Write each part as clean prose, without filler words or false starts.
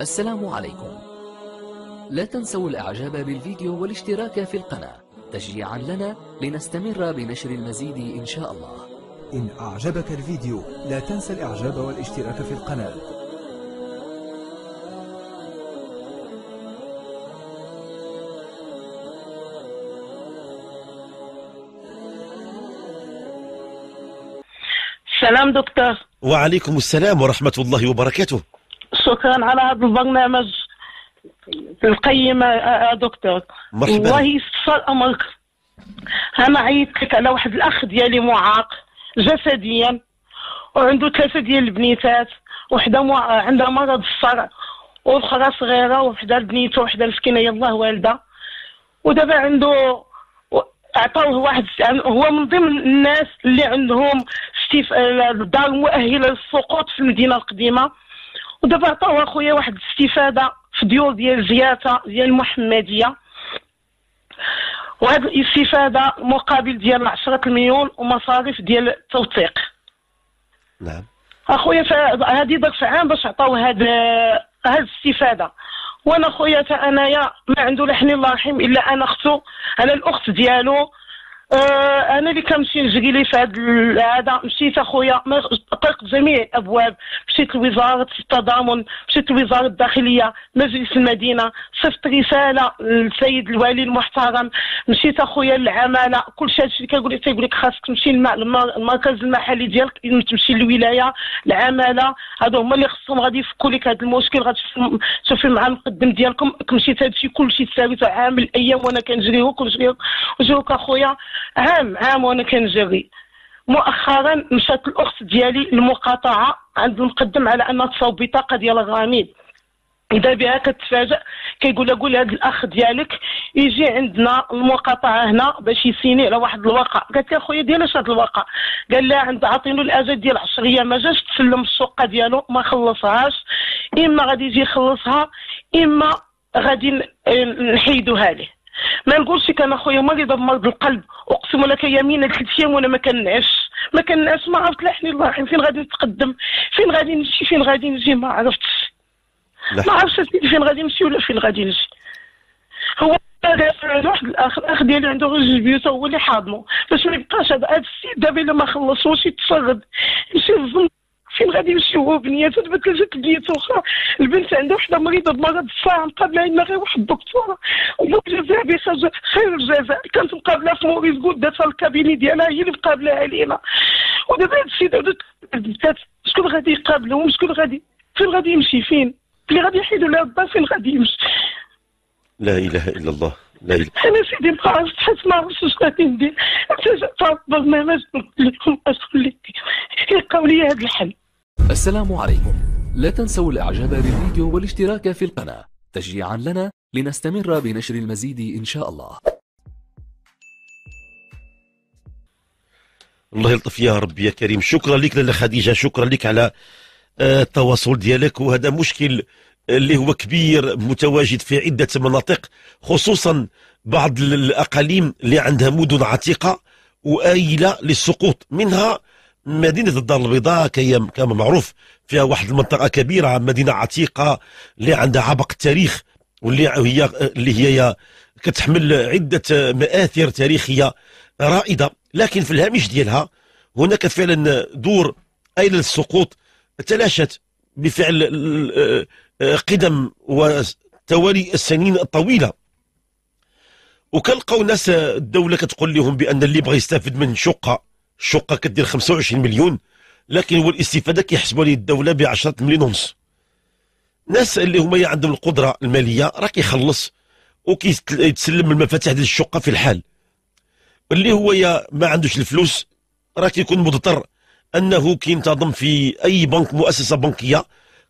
السلام عليكم. لا تنسوا الاعجاب بالفيديو والاشتراك في القناة تشجيعا لنا لنستمر بنشر المزيد ان شاء الله. إن أعجبك الفيديو لا تنسى الإعجاب والاشتراك في القناة. السلام دكتور. وعليكم السلام ورحمة الله وبركاته. شكرا على هذا البرنامج القيم يا دكتور. مرحبا. والله صار أمرك. أنا عيطت لك على واحد الأخ ديالي معاق جسديا وعنده 3 ديال البنيتات، وحده عندها مرض الصرع واخرى صغيره، وحده لبنيته وحده مسكينه يالله والده. ودابا عنده عطاوه واحد، هو من ضمن الناس اللي عندهم دار مؤهله للسقوط في المدينه القديمه، ودابا عطاوه اخويا واحد الاستفاده في ديور ديال زياته ديال المحمديه، وهذه الاستفاده مقابل ديال 10 مليون ومصاريف ديال التوثيق. نعم اخويا هذه ضرف عام باش عطاو هذه الاستفاده. وانا اخويا انايا ما عنده لا حنين الله رحيم الا انا اختو، انا الاخت ديالو، انا اللي كنمشي نجري ليه في هذا. مشيت اخويا طرقت جميع الابواب، مشيت لوزاره التضامن، مشيت لوزاره الداخليه، مجلس المدينه، صيفط رساله للسيد الوالي المحترم، مشيت اخويا للعماله، كل شيء هادشي اللي كنقول لك تيقول لك خاصك تمشي للمركز المحلي ديالك، تمشي للولايه، العماله، هادو هما اللي خصهم غادي يفكوا لك هذا المشكل، غادي تشوفي مع المقدم ديالكم. مشيت هادشي كلشي تساويته عام الايام وانا كنجريو كنجريوك اخويا عام وانا كنجري. مؤخرا مشات الاخت ديالي للمقاطعه عند المقدم على انها تصاوب بطاقه ديال الغامض، اذا بها كتفاجئ كيقول لها قول هذا الاخ ديالك يجي عندنا المقاطعه هنا باش يسيني على واحد الورقه. قالت لها خويا ديالاش هاد الورقه؟ قال لها عطينو الاجل ديال 10 ايام، ما جاش تسلم الشقه ديالو ما خلصهاش، اما غادي يجي يخلصها اما غادي نحيدوها ليه. ما نقولش كان اخويا مريضه بمرض القلب، اقسم لك يمينا 3 ايام وانا ما كنعش، ما عرفت لا حني الله رحيم فين غادي نتقدم، فين غادي نمشي، فين غادي نجي، ما عرفتش فين غادي نمشي ولا فين غادي نجي. هو عنده واحد الاخ ديالي عنده غير 2 بيوت، هو اللي حاضنو باش ما يبقاش هذا السيد دابا الا ما خلصوش يتصرد يمشي للزنقه. فين غادي يمشي هو بنياتو؟ دابا 3 بنيات اخرى، البنت عندها وحده مريضه بمرض الصرع، مقابله لنا غير واحد الدكتوره الله يجازيها بخير الجزاء، كانت مقابله في موريس كود داتها الكابيني ديالها هي اللي مقابله علينا. ودابا هاد السيد عندو البنات، شكون غادي يقابلهم؟ شكون غادي فين غادي يمشي؟ فين اللي غادي يحيدو لها الدار؟ فين غادي يمشي؟ لا اله الا الله. لا اله انا سيدي ما عرفتش، حيت ما عرفتش واش غادي ندير. التجأت للبرنامج لكم اخلي يلقاو لي هذا الحل. السلام عليكم. لا تنسوا الاعجاب بالفيديو والاشتراك في القناة تشجيعا لنا لنستمر بنشر المزيد ان شاء الله. الله يلطف يا ربي يا كريم. شكرا لك لاله خديجة، شكرا لك على التواصل ديالك. وهذا مشكل اللي هو كبير متواجد في عدة مناطق، خصوصا بعض الأقاليم اللي عندها مدن عتيقة وآيلة للسقوط، منها مدينة الدار البيضاء كما معروف، فيها واحد المنطقة كبيرة، مدينة عتيقة اللي عندها عبق التاريخ، واللي هي كتحمل عدة مآثر تاريخية رائدة، لكن في الهامش ديالها هناك فعلا دور آيلة للسقوط تلاشت بفعل قدم وتوالي السنين الطويله. وكنلقاو ناس الدوله كتقول لهم بان اللي بغى يستافد من شقه كدير 25 مليون، لكن هو الاستفاده كيحسبوا ليه الدوله ب 10.5 مليون. ناس اللي هما عندهم القدره الماليه راه كيخلص وكيتسلم المفاتيح ديال الشقه في الحال، اللي هو يا ما عندوش الفلوس راه كيكون مضطر انه كينتظم في اي بنك، مؤسسه بنكيه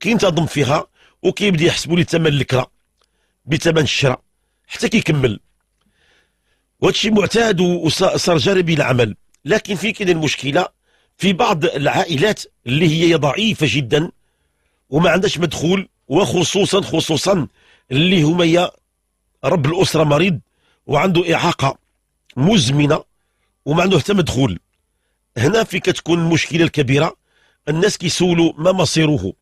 كينتظم فيها، وكيبدا يحسبوا لي ثمن الكره بثمن الشراء حتى كيكمل. وهذا الشيء معتاد وصار جانبي العمل. لكن فين كاين المشكله؟ في بعض العائلات اللي هي ضعيفه جدا وما عندهاش مدخول، وخصوصا اللي هما رب الاسره مريض وعنده اعاقه مزمنه وما عنده حتى مدخول. هنا في كتكون المشكله الكبيره، الناس كيسولوا ما مصيره.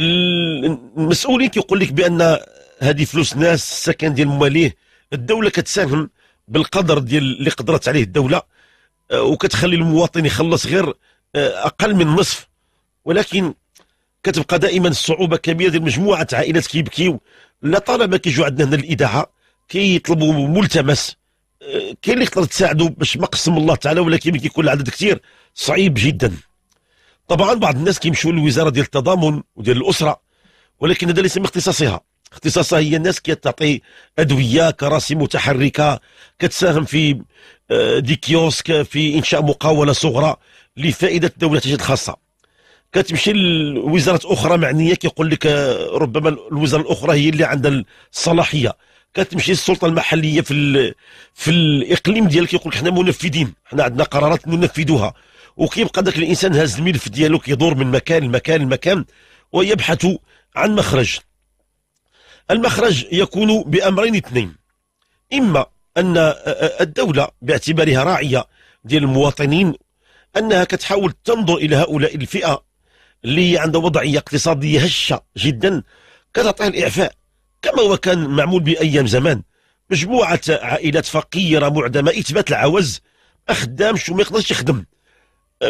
المسؤولين كيقول لك بان هذه فلوس ناس، السكن ديال مواليه، الدوله كتساهم بالقدر ديال اللي قدرت عليه الدوله، وكتخلي المواطن يخلص غير اقل من نصف، ولكن كتبقى دائما الصعوبه كبيره ديال مجموعه عائلات كيبكيو. لا طالما كيجوا عندنا هنا الاذاعه كيطلبوا ملتمس، كاين اللي تقدر تساعدو باش ما قسم الله تعالى، ولكن ملي كيكون العدد كثير صعيب جدا. طبعا بعض الناس كيمشيو للوزاره ديال التضامن وديال الاسره، ولكن هذا ليس من اختصاصها. اختصاصها هي الناس كتعطي ادويه، كراسي متحركه، كتساهم في دي كيوسك، في انشاء مقاوله صغرى لفائده الدوله تجد خاصه. كتمشي لوزارات اخرى معنيه كيقول لك ربما الوزاره الاخرى هي اللي عندها الصلاحيه. كتمشي للسلطه المحليه في الاقليم ديالك كيقول لك حنا منفذين، حنا عندنا قرارات ننفذوها، وكيبقى ذاك الانسان هاز الملف ديالو كيدور من مكان لمكان لمكان ويبحث عن مخرج. المخرج يكون بامرين اثنين، اما ان الدوله باعتبارها راعيه ديال المواطنين انها كتحاول تنظر الى هؤلاء الفئه اللي عندها وضعيه اقتصاديه هشه جدا، كتعطيها الاعفاء كما هو كان معمول بايام زمان. مجموعه عائلات فقيره معدمه، اثبات العوز، ما خدامش وما يقدرش يخدم.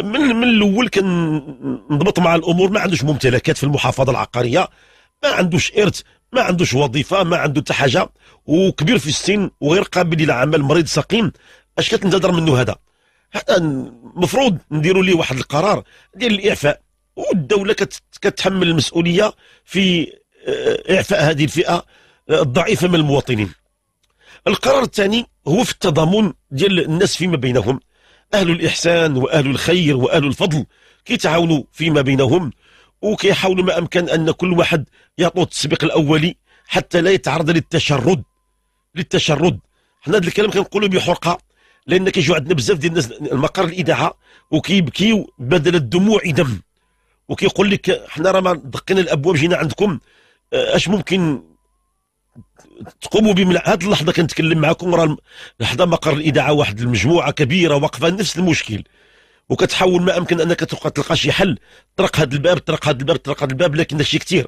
من الاول كنضبط مع الامور، ما عندوش ممتلكات في المحافظه العقاريه، ما عندوش ارث، ما عندوش وظيفه، ما عنده حتى حاجه، وكبير في السن وغير قابل للعمل، مريض سقيم. اش كتنتظر منه هذا؟ حتى المفروض نديروا ليه واحد القرار ديال الاعفاء، والدوله كتحمل المسؤوليه في اعفاء هذه الفئه الضعيفه من المواطنين. القرار الثاني هو في التضامن ديال الناس فيما بينهم، اهل الاحسان واهل الخير واهل الفضل كيتعاونوا فيما بينهم، وكيحاولوا ما امكن ان كل واحد يعطوه التسبيق الاولي حتى لا يتعرض للتشرد. حنا هذا الكلام كنقولوا بحرقه، لان كيجوا عندنا بزاف ديال الناس المقر الاذاعه وكيبكيو بدل الدموع دم، وكيقول لك حنا راه ما دقينا الابواب، جينا عندكم، اش ممكن تقوموا به من هذه اللحظه كنتكلم معكم؟ راه حدا مقر الاذاعه واحد المجموعه كبيره واقفه نفس المشكل، وكتحاول ما امكن انك تلقى شي حل، طرق هذا الباب، طرق هذا الباب، طرق هذا الباب، لكن هادشي كثير.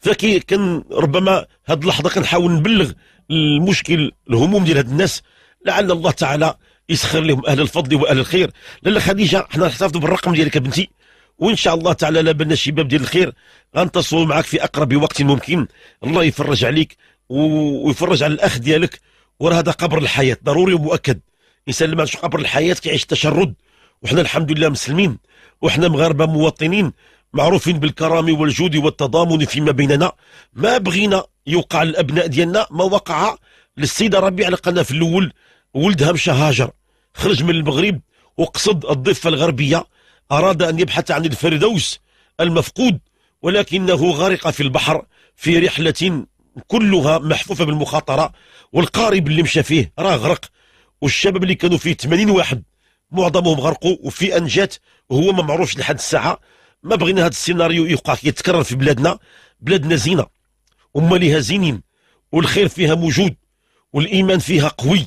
فكي كان ربما هذه اللحظه كنحاول نبلغ المشكل، الهموم ديال هاد الناس، لعل الله تعالى يسخر لهم اهل الفضل واهل الخير. لاله خديجه، حنا نحتفظوا بالرقم ديالك بنتي، وان شاء الله تعالى لابنا الشباب ديال الخير غنتصلوا معك في اقرب وقت ممكن. الله يفرج عليك ويفرج على الاخ ديالك، وراه هذا قبر الحياه ضروري ومؤكد. الانسان اللي ما عندوش قبر الحياه كيعيش التشرد، وحنا الحمد لله مسلمين، وحنا مغاربه مواطنين معروفين بالكرم والجود والتضامن فيما بيننا. ما بغينا يوقع الابناء ديالنا ما وقع للسيده ربيع لقنا في الاول، ولدها مشى هاجر، خرج من المغرب وقصد الضفه الغربيه، أراد أن يبحث عن الفردوس المفقود، ولكنه غرق في البحر في رحلة كلها محفوفة بالمخاطرة، والقارب اللي مشى فيه راه غرق، والشباب اللي كانوا فيه 80 واحد معظمهم غرقوا، وفي أنجات وهو ما معروفش لحد الساعة. ما بغينا هذا السيناريو يوقع يتكرر في بلادنا. بلادنا زينة وماليها زينين، والخير فيها موجود، والإيمان فيها قوي،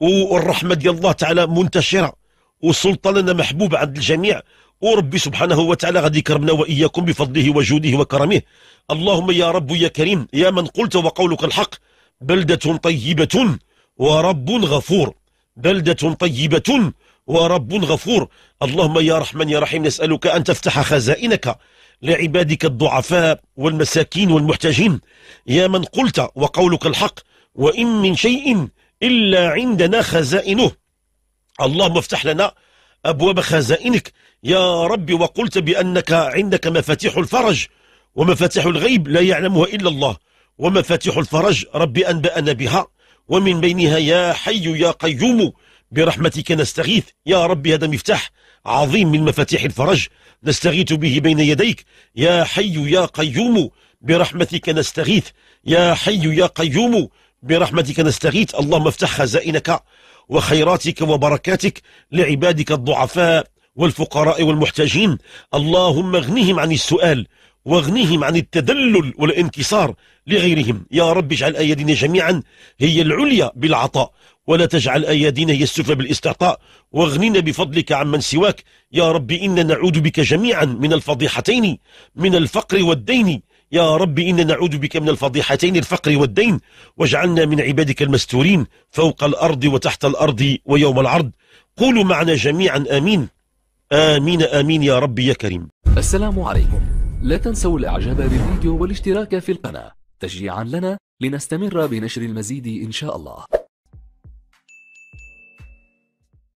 والرحمة ديال الله تعالى منتشرة، والسلطه لنا محبوبه عند الجميع، وربي سبحانه وتعالى غادي يكرمنا واياكم بفضله وجوده وكرمه. اللهم يا رب يا كريم، يا من قلت وقولك الحق، بلده طيبه ورب غفور، بلده طيبه ورب غفور. اللهم يا رحمن يا رحيم، نسالك ان تفتح خزائنك لعبادك الضعفاء والمساكين والمحتاجين، يا من قلت وقولك الحق، وان من شيء الا عندنا خزائنه. اللهم افتح لنا أبواب خزائنك يا رب، وقلت بأنك عندك مفاتيح الفرج ومفاتيح الغيب لا يعلمها إلا الله، ومفاتيح الفرج رب أنبأنا بها، ومن بينها يا حي يا قيوم برحمتك نستغيث. يا رب هذا مفتاح عظيم من مفاتيح الفرج، نستغيث به بين يديك يا حي يا قيوم برحمتك نستغيث، يا حي يا قيوم برحمتك نستغيث. اللهم افتح خزائنك وخيراتك وبركاتك لعبادك الضعفاء والفقراء والمحتاجين، اللهم اغنهم عن السؤال، واغنهم عن التدلل والانكسار لغيرهم. يا رب اجعل ايدينا جميعا هي العليا بالعطاء، ولا تجعل أيادينا هي السفلى بالاستعطاء، واغننا بفضلك عمن سواك يا رب، إنا نعوذ بك جميعا من الفضيحتين، من الفقر والدين. يا رب إنا نعوذ بك من الفضيحتين الفقر والدين، واجعلنا من عبادك المستورين فوق الأرض وتحت الأرض ويوم العرض. قولوا معنا جميعا آمين. آمين آمين يا رب يا كريم. السلام عليكم. لا تنسوا الإعجاب بالفيديو والاشتراك في القناة تشجيعا لنا لنستمر بنشر المزيد إن شاء الله.